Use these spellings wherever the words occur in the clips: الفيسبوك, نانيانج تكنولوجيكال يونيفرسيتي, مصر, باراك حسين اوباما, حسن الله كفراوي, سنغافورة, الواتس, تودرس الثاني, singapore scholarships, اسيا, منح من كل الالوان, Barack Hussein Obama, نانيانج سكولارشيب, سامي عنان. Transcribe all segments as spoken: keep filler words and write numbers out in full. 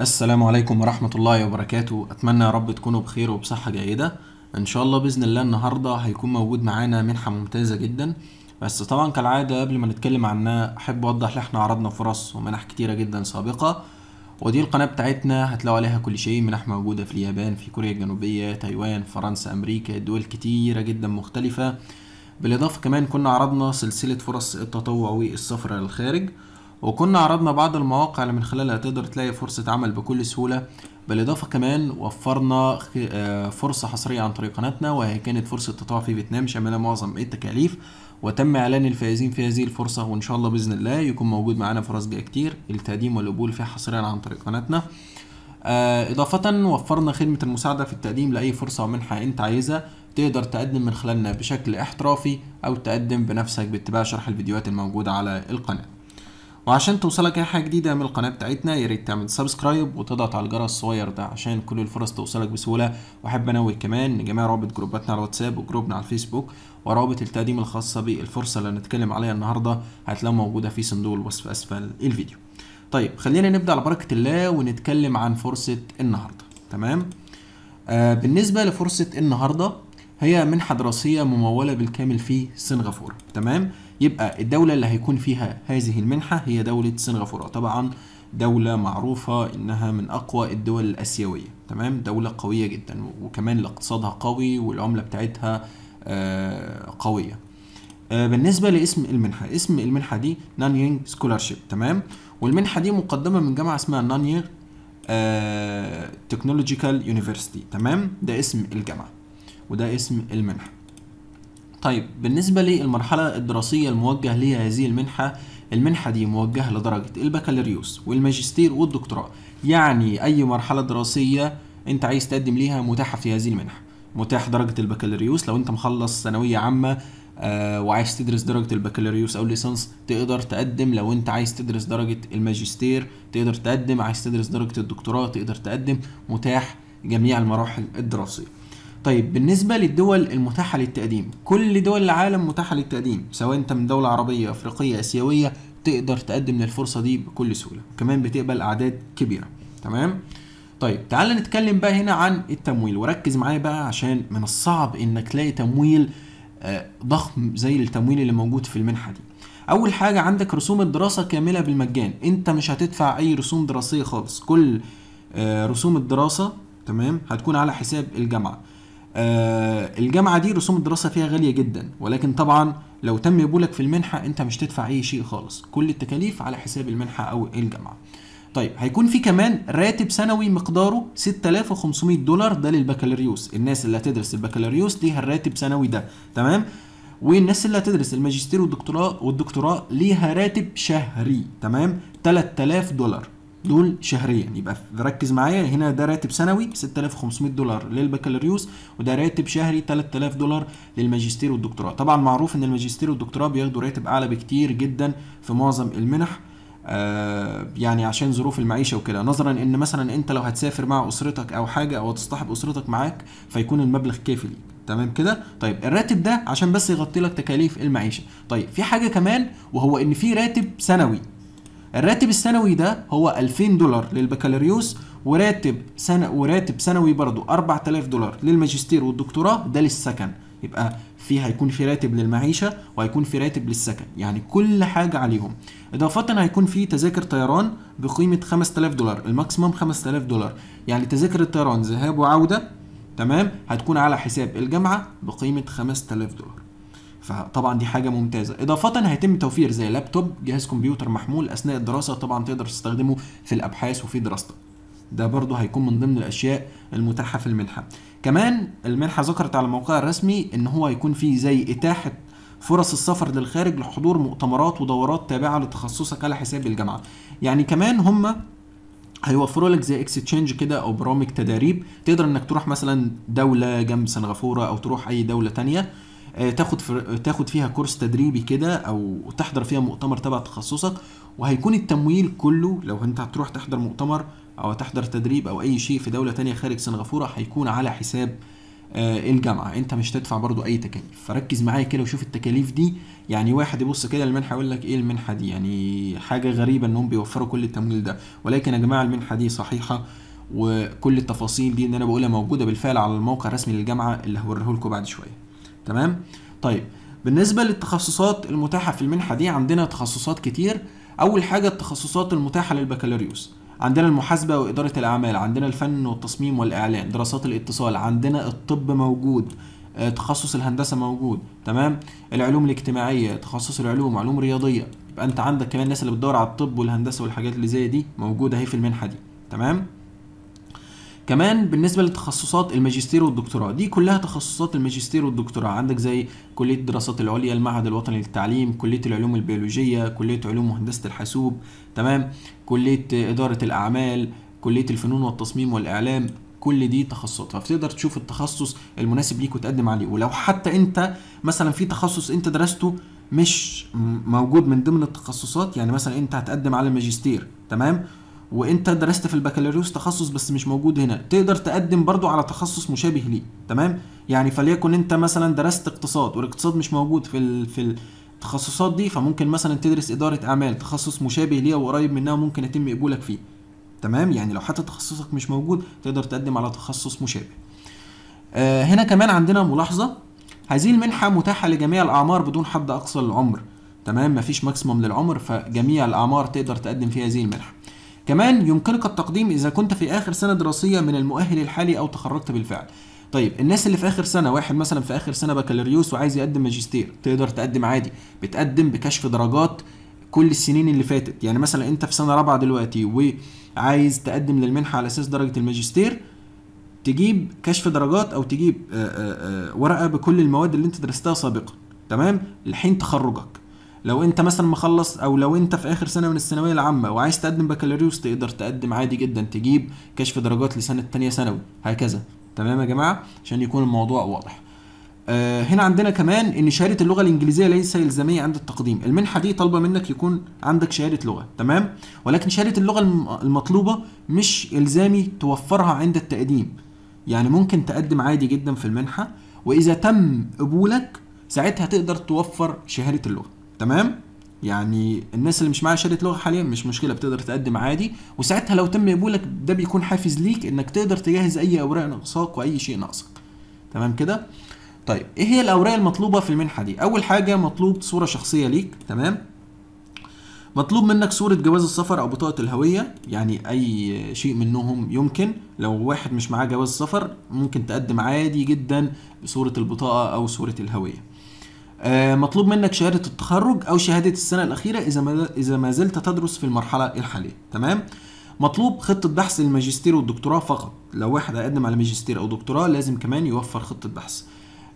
السلام عليكم ورحمة الله وبركاته. أتمنى يا رب تكونوا بخير وبصحة جيدة إن شاء الله. بإذن الله النهاردة هيكون موجود معانا منحة ممتازة جدا، بس طبعا كالعادة قبل ما نتكلم عنها أحب أوضح إن احنا عرضنا فرص ومنح كتيرة جدا سابقة، ودي القناة بتاعتنا هتلاقوا عليها كل شيء. منح موجودة في اليابان، في كوريا الجنوبية، تايوان، فرنسا، أمريكا، دول كتيرة جدا مختلفة. بالإضافة كمان كنا عرضنا سلسلة فرص التطوع والسفر للخارج، وكنا عرضنا بعض المواقع اللي من خلالها تقدر تلاقي فرصة عمل بكل سهولة. بالإضافة كمان وفرنا فرصة حصرية عن طريق قناتنا، وهي كانت فرصة تطوع في فيتنام شاملة معظم التكاليف، وتم إعلان الفائزين في هذه الفرصة، وإن شاء الله بإذن الله يكون موجود معانا فرص جاية كتير التقديم والقبول فيها حصريا عن طريق قناتنا. إضافة وفرنا خدمة المساعدة في التقديم لأي فرصة ومنحة أنت عايزها، تقدر تقدم من خلالنا بشكل احترافي أو تقدم بنفسك باتباع شرح الفيديوهات الموجودة على القناة. وعشان توصلك اي حاجه جديده من القناه بتاعتنا يا ريت تعمل سبسكرايب وتضغط على الجرس الصغير ده عشان كل الفرص توصلك بسهوله. واحب انوه كمان ان جميع روابط جروباتنا على الواتساب وجروبنا على الفيسبوك وروابط التقديم الخاصه بالفرصه اللي هنتكلم عليها النهارده هتلاقوها موجوده في صندوق الوصف اسفل الفيديو. طيب خلينا نبدا على بركه الله ونتكلم عن فرصه النهارده. تمام، آه بالنسبه لفرصه النهارده هي منحه دراسيه مموله بالكامل في سنغافوره. تمام، يبقى الدولة اللي هيكون فيها هذه المنحة هي دولة سنغافورة، طبعا دولة معروفة انها من اقوى الدول الاسيوية. تمام، دولة قوية جدا وكمان اقتصادها قوي والعملة بتاعتها آه قوية. آه بالنسبة لاسم المنحة، اسم المنحة دي نانيانج سكولارشيب. تمام، والمنحة دي مقدمة من جامعة اسمها نانيانج تكنولوجيكال يونيفرسيتي. تمام، ده اسم الجامعة وده اسم المنحة. طيب بالنسبة للمرحلة الدراسية الموجه ليها هذه المنحة، المنحة دي موجهة لدرجة البكالوريوس والماجستير والدكتوراه، يعني أي مرحلة دراسية أنت عايز تقدم ليها متاحة في هذه المنحة. متاح درجة البكالوريوس لو أنت مخلص ثانوية عامة آه وعايز تدرس درجة البكالوريوس أو ليسانس تقدر تقدم، لو أنت عايز تدرس درجة الماجستير تقدر تقدم، عايز تدرس درجة الدكتوراه تقدر تقدم، متاح جميع المراحل الدراسية. طيب بالنسبة للدول المتاحة للتقديم، كل دول العالم متاحة للتقديم، سواء انت من دولة عربية افريقية اسيوية تقدر تقدم للفرصة دي بكل سهولة، كمان بتقبل اعداد كبيرة. تمام؟ طيب تعال نتكلم بقى هنا عن التمويل، وركز معايا بقى عشان من الصعب انك تلاقي تمويل آه ضخم زي التمويل اللي موجود في المنحة دي. أول حاجة عندك رسوم الدراسة كاملة بالمجان، انت مش هتدفع أي رسوم دراسية خالص، كل آه رسوم الدراسة تمام هتكون على حساب الجامعة. آه الجامعة دي رسوم الدراسة فيها غالية جدا، ولكن طبعا لو تم قبولك في المنحة انت مش تدفع اي شيء خالص، كل التكاليف على حساب المنحة او الجامعة. طيب هيكون في كمان راتب سنوي مقداره ستة آلاف وخمسمائة دولار، ده للبكالوريوس، الناس اللي هتدرس البكالوريوس ليها الراتب سنوي ده. تمام، والناس اللي هتدرس الماجستير والدكتوراه والدكتوراه ليها راتب شهري. تمام، ثلاثة آلاف دولار دول شهريا. يبقى ركز معايا هنا، ده راتب سنوي ستة آلاف وخمسمائة دولار للبكالوريوس، وده راتب شهري ثلاثة آلاف دولار للماجستير والدكتوراه. طبعا معروف ان الماجستير والدكتوراه بياخدوا راتب اعلى بكتير جدا في معظم المنح، آه يعني عشان ظروف المعيشه وكده، نظرا ان مثلا انت لو هتسافر مع اسرتك او حاجه او هتصطحب اسرتك معاك فيكون المبلغ كافي ليك. تمام كده. طيب الراتب ده عشان بس يغطي لك تكاليف المعيشه. طيب في حاجه كمان، وهو ان في راتب سنوي، الراتب السنوي ده هو ألفين دولار للبكالوريوس، وراتب سنة وراتب سنوي برضو أربعة آلاف دولار للماجستير والدكتوراه، ده للسكن. يبقى في هيكون في راتب للمعيشه وهيكون في راتب للسكن، يعني كل حاجه عليهم. اضافه هيكون في تذاكر طيران بقيمه خمسة آلاف دولار، الماكسيموم خمسة آلاف دولار، يعني تذاكر الطيران ذهاب وعوده تمام هتكون على حساب الجامعه بقيمه خمسة آلاف دولار. فطبعا دي حاجه ممتازه. اضافه هيتم توفير زي لابتوب، جهاز كمبيوتر محمول اثناء الدراسه، طبعا تقدر تستخدمه في الابحاث وفي دراستك، ده برضه هيكون من ضمن الاشياء المتاحه في المنحه. كمان المنحه ذكرت على موقعها الرسمي ان هو هيكون فيه زي اتاحه فرص السفر للخارج لحضور مؤتمرات ودورات تابعه لتخصصك على حساب الجامعه، يعني كمان هم هيوفروا لك زي اكستشينج كده او برامج تدريب، تقدر انك تروح مثلا دوله جنب سنغافوره او تروح اي دوله ثانيه تاخد تاخد فيها كورس تدريبي كده او تحضر فيها مؤتمر تبع تخصصك، وهيكون التمويل كله لو انت هتروح تحضر مؤتمر او تحضر تدريب او اي شيء في دوله ثانيه خارج سنغافوره هيكون على حساب الجامعه، انت مش هتدفع برضو اي تكاليف. فركز معايا كده وشوف التكاليف دي، يعني واحد يبص كده المنحه يقول لك ايه المنحه دي، يعني حاجه غريبه انهم بيوفروا كل التمويل ده، ولكن يا جماعه المنحه دي صحيحه، وكل التفاصيل دي اللي انا بقولها موجوده بالفعل على الموقع الرسمي للجامعه اللي هوريه لكم بعد شويه. تمام؟ طيب بالنسبه للتخصصات المتاحه في المنحه دي، عندنا تخصصات كتير. اول حاجه التخصصات المتاحه للبكالوريوس، عندنا المحاسبة وإدارة الأعمال، عندنا الفن والتصميم والإعلان، دراسات الاتصال، عندنا الطب موجود، تخصص الهندسة موجود، تمام؟ العلوم الاجتماعية، تخصص العلوم، علوم رياضية، يبقى أنت عندك كمان الناس اللي بتدور على الطب والهندسة والحاجات اللي زي دي موجودة أهي في المنحة دي، تمام؟ كمان بالنسبة لتخصصات الماجستير والدكتوراه، دي كلها تخصصات الماجستير والدكتوراه، عندك زي كلية الدراسات العليا، المعهد الوطني للتعليم، كلية العلوم البيولوجية، كلية علوم وهندسة الحاسوب، تمام، كلية إدارة الأعمال، كلية الفنون والتصميم والإعلام، كل دي تخصصات. فبتقدر تشوف التخصص المناسب ليك وتقدم عليه، ولو حتى أنت مثلا في تخصص أنت درسته مش موجود من ضمن التخصصات، يعني مثلا أنت هتقدم على الماجستير، تمام؟ وانت درست في البكالوريوس تخصص بس مش موجود هنا، تقدر تقدم برضو على تخصص مشابه ليه، تمام؟ يعني فليكن انت مثلا درست اقتصاد والاقتصاد مش موجود في ال... في التخصصات دي، فممكن مثلا تدرس اداره اعمال، تخصص مشابه ليه وقريب منها وممكن يتم قبولك فيه، تمام؟ يعني لو حتى تخصصك مش موجود تقدر تقدم على تخصص مشابه. آه هنا كمان عندنا ملاحظه، هذه المنحه متاحه لجميع الاعمار بدون حد اقصى للعمر، تمام؟ مفيش ماكسيمم للعمر، فجميع الاعمار تقدر تقدم فيها هذه المنحه. كمان يمكنك التقديم إذا كنت في آخر سنة دراسية من المؤهل الحالي أو تخرجت بالفعل. طيب الناس اللي في آخر سنة، واحد مثلا في آخر سنة بكالوريوس وعايز يقدم ماجستير، تقدر تقدم عادي، بتقدم بكشف درجات كل السنين اللي فاتت، يعني مثلا أنت في سنة رابعة دلوقتي وعايز تقدم للمنحة على أساس درجة الماجستير، تجيب كشف درجات أو تجيب آآ آآ ورقة بكل المواد اللي أنت درستها سابقا، تمام؟ لحين تخرجك. لو انت مثلا مخلص، او لو انت في اخر سنه من الثانويه العامه وعايز تقدم بكالوريوس، تقدر تقدم عادي جدا، تجيب كشف درجات لسنه ثانيه ثانوي، هكذا. تمام يا جماعه؟ عشان يكون الموضوع واضح. آه هنا عندنا كمان ان شهاده اللغه الانجليزيه ليس الزاميه عند التقديم. المنحه دي طالبه منك يكون عندك شهاده لغه، تمام؟ ولكن شهاده اللغه المطلوبه مش الزامي توفرها عند التقديم، يعني ممكن تقدم عادي جدا في المنحه، واذا تم قبولك ساعتها تقدر توفر شهاده اللغه، تمام؟ يعني الناس اللي مش معاها شهاده لغه حاليا مش مشكله، بتقدر تقدم عادي، وساعتها لو تم قبولك ده بيكون حافز ليك انك تقدر تجهز اي اوراق ناقصاك واي شيء ناقصك. تمام كده؟ طيب ايه هي الاوراق المطلوبه في المنحه دي؟ اول حاجه مطلوب صوره شخصيه ليك، تمام؟ مطلوب منك صوره جواز السفر او بطاقه الهويه، يعني اي شيء منهم يمكن. لو واحد مش معاه جواز سفر ممكن تقدم عادي جدا بصوره البطاقه او صوره الهويه. مطلوب منك شهادة التخرج أو شهادة السنة الأخيرة إذا ما إذا ما زلت تدرس في المرحلة الحالية، تمام؟ مطلوب خطة بحث للماجستير والدكتوراه فقط، لو واحد هيقدم على ماجستير أو دكتوراه لازم كمان يوفر خطة بحث.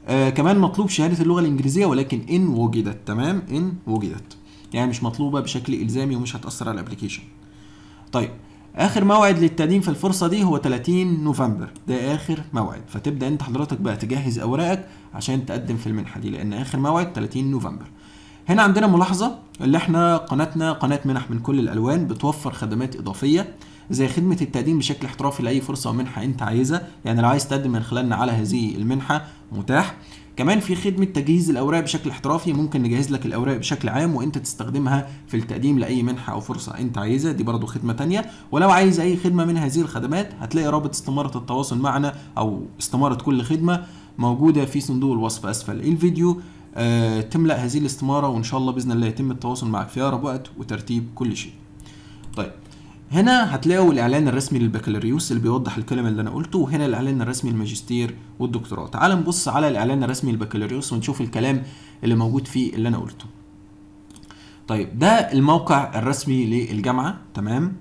آه كمان مطلوب شهادة اللغة الإنجليزية ولكن إن وجدت، تمام؟ إن وجدت، يعني مش مطلوبة بشكل إلزامي ومش هتأثر على الأبلكيشن. طيب آخر موعد للتقديم في الفرصة دي هو ثلاثين نوفمبر، ده آخر موعد، فتبدأ أنت حضرتك بقى تجهز أوراقك عشان تقدم في المنحة دي، لأن آخر موعد ثلاثين نوفمبر. هنا عندنا ملاحظة، اللي احنا قناتنا قناة منح من كل الألوان، بتوفر خدمات إضافية زي خدمة التقديم بشكل احترافي لأي فرصة ومنحة أنت عايزها، يعني لو عايز تقدم من خلالنا على هذه المنحة متاح. كمان في خدمة تجهيز الأوراق بشكل احترافي، ممكن نجهز لك الأوراق بشكل عام وأنت تستخدمها في التقديم لأي منحة أو فرصة أنت عايزها، دي برضو خدمة تانية. ولو عايز أي خدمة من هذه الخدمات هتلاقي رابط استمارة التواصل معنا أو استمارة كل خدمة موجودة في صندوق الوصف أسفل الفيديو، أه تملأ هذه الاستمارة وإن شاء الله بإذن الله يتم التواصل معك في أقرب وقت وترتيب كل شيء. طيب هنا هتلاقوا الإعلان الرسمي للبكالوريوس اللي بيوضح الكلام اللي أنا قلته، وهنا الإعلان الرسمي للماجستير والدكتوراه. تعال نبص على الإعلان الرسمي للبكالوريوس ونشوف الكلام اللي موجود فيه اللي أنا قلته. طيب ده الموقع الرسمي للجامعة، تمام؟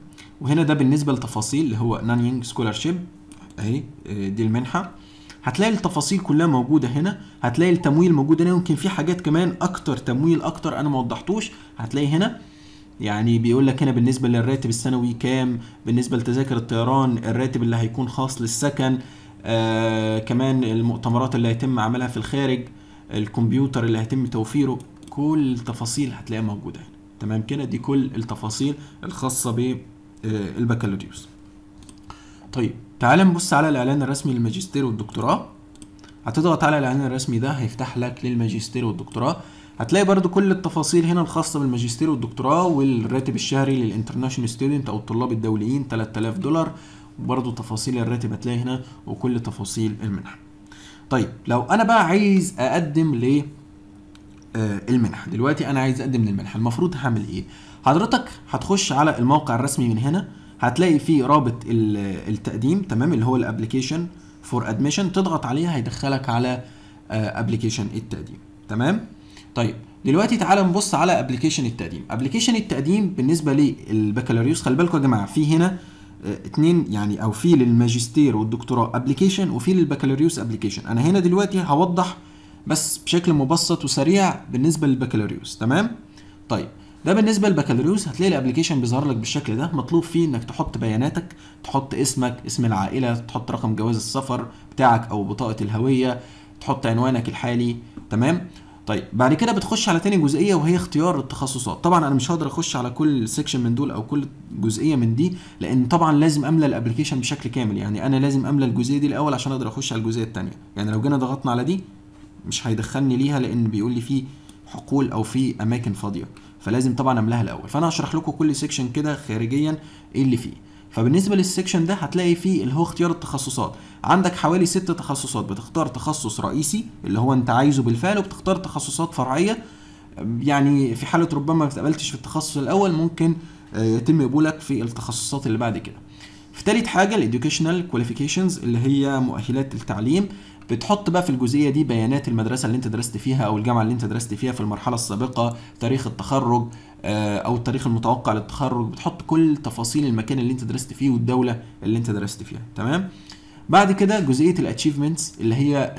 وهنا ده بالنسبة لتفاصيل اللي هو نانيانج سكولارشيب، أهي دي المنحة. هتلاقي التفاصيل كلها موجودة هنا، هتلاقي التمويل موجود هنا، يمكن في حاجات كمان أكتر تمويل أكتر أنا ما وضحتوش، هتلاقي هنا يعني بيقول لك هنا بالنسبه للراتب السنوي كام، بالنسبه لتذاكر الطيران الراتب اللي هيكون خاص للسكن، آه كمان المؤتمرات اللي هيتم عملها في الخارج، الكمبيوتر اللي هيتم توفيره، كل التفاصيل هتلاقيها موجوده هنا، تمام كده؟ دي كل التفاصيل الخاصه بالبكالوريوس. طيب تعال نبص على الاعلان الرسمي للماجستير والدكتوراه. هتضغط على الاعلان الرسمي ده هيفتح لك للماجستير والدكتوراه. هتلاقي برضو كل التفاصيل هنا الخاصه بالماجستير والدكتوراه، والراتب الشهري للانترناشونال ستودنت او الطلاب الدوليين ثلاثة آلاف دولار، وبرضو تفاصيل الراتب هتلاقي هنا وكل تفاصيل المنحه. طيب لو انا بقى عايز اقدم ل المنحه دلوقتي، انا عايز اقدم للمنحه، المفروض هعمل ايه؟ حضرتك هتخش على الموقع الرسمي من هنا، هتلاقي فيه رابط التقديم تمام اللي هو الابلكيشن فور ادميشن، تضغط عليه هيدخلك على ابلكيشن التقديم تمام. طيب دلوقتي تعالى نبص على ابلكيشن التقديم. ابلكيشن التقديم بالنسبه للبكالوريوس، خلي بالكم يا جماعه في هنا اتنين يعني، او في للماجستير والدكتوراه ابلكيشن وفي للبكالوريوس ابلكيشن. انا هنا دلوقتي هوضح بس بشكل مبسط وسريع بالنسبه للبكالوريوس تمام. طيب ده بالنسبه للبكالوريوس، هتلاقي الابلكيشن بيظهر لك بالشكل ده، مطلوب فيه انك تحط بياناتك، تحط اسمك، اسم العائله، تحط رقم جواز السفر بتاعك او بطاقه الهويه، تحط عنوانك الحالي تمام. طيب بعد كده بتخش على تاني جزئيه وهي اختيار التخصصات. طبعا انا مش هقدر اخش على كل سيكشن من دول او كل جزئيه من دي، لان طبعا لازم املى الابلكيشن بشكل كامل، يعني انا لازم املى الجزئيه دي الاول عشان اقدر اخش على الجزئيه الثانيه. يعني لو جينا ضغطنا على دي مش هيدخلني ليها لان بيقول لي في حقول او في اماكن فاضيه، فلازم طبعا املاها الاول. فانا هشرح لكم كل سيكشن كده خارجيا ايه اللي فيه. فبالنسبه للسيكشن ده هتلاقي فيه اللي هو اختيار التخصصات، عندك حوالي ست تخصصات، بتختار تخصص رئيسي اللي هو انت عايزه بالفعل، وبتختار تخصصات فرعيه، يعني في حاله ربما ما اتقبلتش في التخصص الاول ممكن يتم قبولك في التخصصات اللي بعد كده. في تالت حاجه الاديوكيشنال كواليفيكيشنز اللي هي مؤهلات التعليم، بتحط بقى في الجزئيه دي بيانات المدرسه اللي انت درست فيها او الجامعه اللي انت درست فيها في المرحله السابقه، تاريخ التخرج او التاريخ المتوقع للتخرج، بتحط كل تفاصيل المكان اللي انت درست فيه والدوله اللي انت درست فيها تمام. بعد كده جزئيه الاتشيفمنتس اللي هي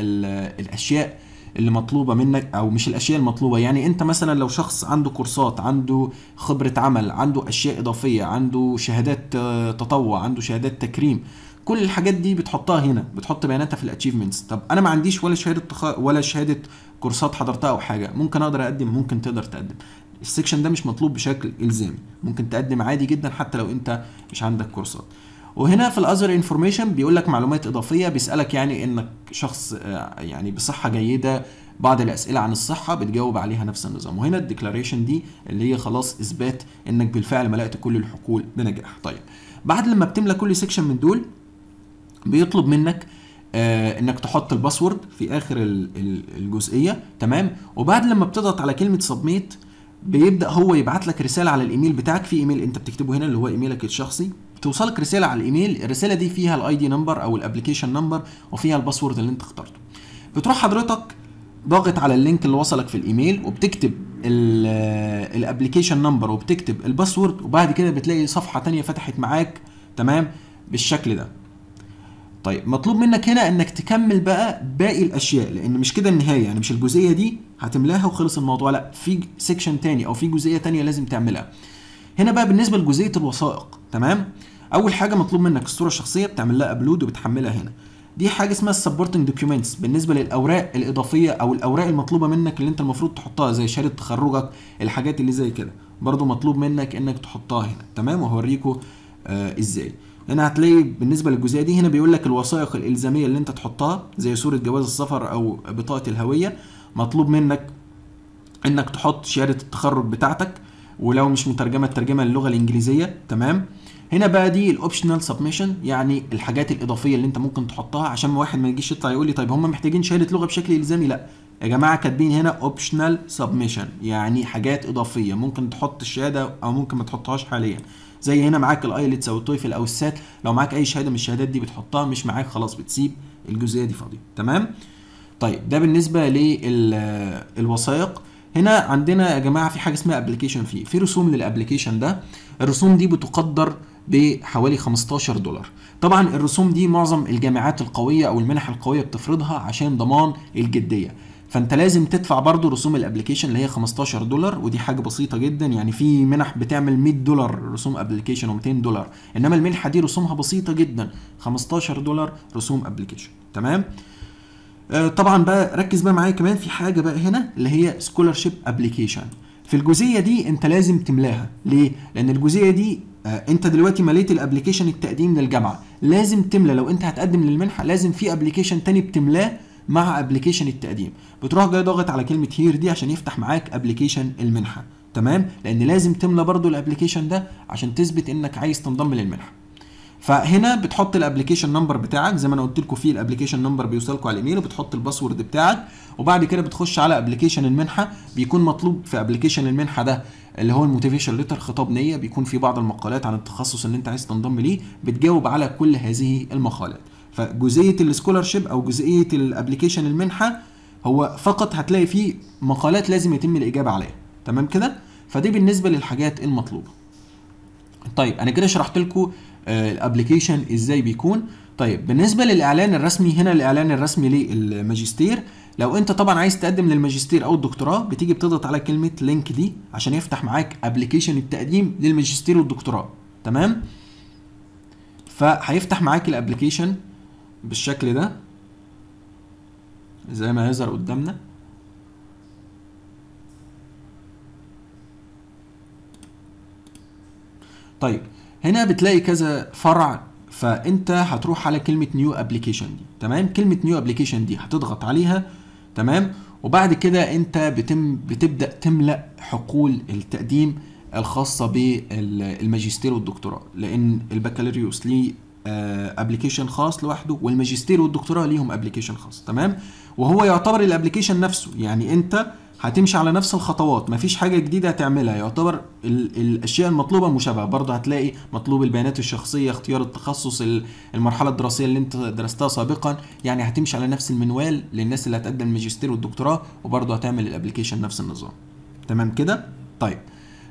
الاشياء اللي مطلوبه منك، او مش الاشياء المطلوبه، يعني انت مثلا لو شخص عنده كورسات، عنده خبره عمل، عنده اشياء اضافيه، عنده شهادات تطوع، عنده شهادات تكريم، كل الحاجات دي بتحطها هنا، بتحط بياناتها في الاتشيفمنتس. طب انا ما عنديش ولا شهاده تخ... ولا شهاده كورسات حضرتها او حاجه، ممكن اقدر اقدم؟ ممكن تقدر تقدم. السكشن ده مش مطلوب بشكل الزامي، ممكن تقدم عادي جدا حتى لو انت مش عندك كورسات. وهنا في الاذر انفورميشن بيقول لك معلومات اضافيه، بيسالك يعني انك شخص يعني بصحه جيده، بعض الاسئله عن الصحه بتجاوب عليها نفس النظام. وهنا الديكلاريشن دي اللي هي خلاص اثبات انك بالفعل ملأت كل الحقول بنجاح. طيب بعد لما بتملى كل سكشن من دول بيطلب منك آه انك تحط الباسورد في اخر الجزئيه تمام. وبعد لما بتضغط على كلمه سبميت بيبدا هو يبعت لك رساله على الايميل بتاعك، في ايميل انت بتكتبه هنا اللي هو ايميلك الشخصي، بتوصلك رساله على الايميل، الرساله دي فيها الاي دي نمبر او الابلكيشن نمبر وفيها الباسورد اللي انت اخترته. بتروح حضرتك ضاغط على اللينك اللي وصلك في الايميل وبتكتب الابلكيشن نمبر وبتكتب الباسورد، وبعد كده بتلاقي صفحه ثانيه فتحت معاك تمام بالشكل ده. طيب مطلوب منك هنا انك تكمل بقى باقي الاشياء، لان مش كده النهايه، يعني مش الجزئيه دي هتملاها وخلص الموضوع، لا في سيكشن تاني او في جزئيه تانيه لازم تعملها. هنا بقى بالنسبه لجزئيه الوثائق تمام، اول حاجه مطلوب منك الصوره الشخصيه، بتعمل لها ابلود وبتحملها هنا، دي حاجه اسمها السبورتنج دوكيومنتس، بالنسبه للاوراق الاضافيه او الاوراق المطلوبه منك اللي انت المفروض تحطها زي شهاده تخرجك، الحاجات اللي زي كده برضو مطلوب منك انك تحطها هنا تمام. وهوريكم آه ازاي. هنا هتلاقي بالنسبه للجزئيه دي هنا بيقول لك الوثائق الالزاميه اللي انت تحطها زي صوره جواز السفر او بطاقه الهويه، مطلوب منك انك تحط شهاده التخرج بتاعتك، ولو مش مترجمه الترجمه للغه الانجليزيه تمام. هنا بقى دي الاوبشنال سبميشن، يعني الحاجات الاضافيه اللي انت ممكن تحطها، عشان واحد ما يجيش يطلع يقول لي طيب هم محتاجين شهاده لغه بشكل الزامي، لا يا جماعه كاتبين هنا اوبشنال سبميشن، يعني حاجات اضافيه ممكن تحط الشهاده او ممكن ما تحطهاش حاليا، زي هنا معاك الايلتس او التويفل او السات، لو معاك اي شهاده من الشهادات دي بتحطها، مش معاك خلاص بتسيب الجزئيه دي فاضيه تمام. طيب ده بالنسبه للوثائق. هنا عندنا يا جماعه في حاجه اسمها ابلكيشن، فيه في رسوم للابلكيشن ده، الرسوم دي بتقدر بحوالي خمستاشر دولار. طبعا الرسوم دي معظم الجامعات القويه او المنح القويه بتفرضها عشان ضمان الجديه، فانت لازم تدفع برضو رسوم الابلكيشن اللي هي خمستاشر دولار، ودي حاجه بسيطه جدا، يعني في منح بتعمل مية دولار رسوم ابلكيشن ومتين دولار، انما المنحه دي رسومها بسيطه جدا، خمستاشر دولار رسوم ابلكيشن تمام. آه طبعا بقى ركز بقى معايا كمان في حاجه بقى هنا اللي هي سكولرشيب ابلكيشن، في الجزئيه دي انت لازم تملاها، ليه؟ لان الجزئيه دي آه انت دلوقتي مليت الابلكيشن التقديم للجامعه، لازم تملى، لو انت هتقدم للمنحه لازم في ابلكيشن تاني بتملاه مع ابلكيشن التقديم. بتروح جاي ضاغط على كلمه هير دي عشان يفتح معاك ابلكيشن المنحه، تمام؟ لان لازم تملى برضو الابلكيشن ده عشان تثبت انك عايز تنضم للمنحه. فهنا بتحط الابلكيشن نمبر بتاعك زي ما انا قلت لكم، في الابلكيشن نمبر بيوصلكوا على الايميل، وبتحط الباسورد بتاعك، وبعد كده بتخش على ابلكيشن المنحه. بيكون مطلوب في ابلكيشن المنحه ده اللي هو الموتيفيشن ليتر، خطاب نيه، بيكون في بعض المقالات عن التخصص اللي انت عايز تنضم ليه، بتجاوب على كل هذه المقالات. فجزئيه السكولرشيب او جزئيه الابلكيشن المنحه هو فقط هتلاقي فيه مقالات لازم يتم الاجابه عليها، تمام كده؟ فدي بالنسبه للحاجات المطلوبه. طيب انا كده شرحت لكم الابلكيشن ازاي بيكون. طيب بالنسبه للاعلان الرسمي، هنا الاعلان الرسمي للماجستير، لو انت طبعا عايز تقدم للماجستير او الدكتوراه بتيجي بتضغط على كلمه لينك دي عشان يفتح معاك ابلكيشن التقديم للماجستير والدكتوراه، تمام؟ فهيفتح معاك الابلكيشن بالشكل ده زي ما يظهر قدامنا. طيب هنا بتلاقي كذا فرع، فانت هتروح على كلمه نيو ابلكيشن دي، تمام؟ كلمه نيو ابلكيشن دي هتضغط عليها، تمام؟ وبعد كده انت بتم بتبدا تملا حقول التقديم الخاصه بالماجستير والدكتوراه، لان البكالوريوس ليه ابلكيشن خاص لوحده، والماجستير والدكتوراه ليهم ابلكيشن خاص، تمام؟ وهو يعتبر الابلكيشن نفسه، يعني انت هتمشي على نفس الخطوات، مفيش حاجة جديدة هتعملها، يعتبر الأشياء المطلوبة مشابهة. برضه هتلاقي مطلوب البيانات الشخصية، اختيار التخصص، المرحلة الدراسية اللي أنت درستها سابقًا، يعني هتمشي على نفس المنوال للناس اللي هتقدم الماجستير والدكتوراه، وبرضه هتعمل الأبلكيشن نفس النظام. تمام كده؟ طيب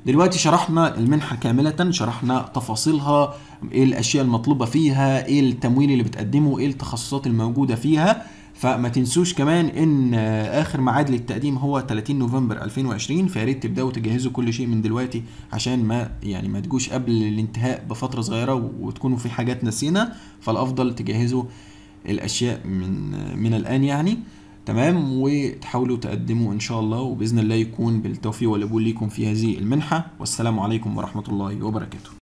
دلوقتي شرحنا المنحة كاملة، شرحنا تفاصيلها، إيه الأشياء المطلوبة فيها، إيه التمويل اللي بتقدمه، إيه التخصصات الموجودة فيها. فما تنسوش كمان ان اخر ميعاد للتقديم هو تلاتين نوفمبر ألفين وعشرين، فياريت تبداوا تجهزوا كل شيء من دلوقتي عشان ما يعني ما تجوش قبل الانتهاء بفتره صغيره وتكونوا في حاجات نسينا، فالافضل تجهزوا الاشياء من من الان يعني، تمام؟ وتحاولوا تقدموا ان شاء الله، وباذن الله يكون بالتوفيق والقبول ليكم في هذه المنحه، والسلام عليكم ورحمه الله وبركاته.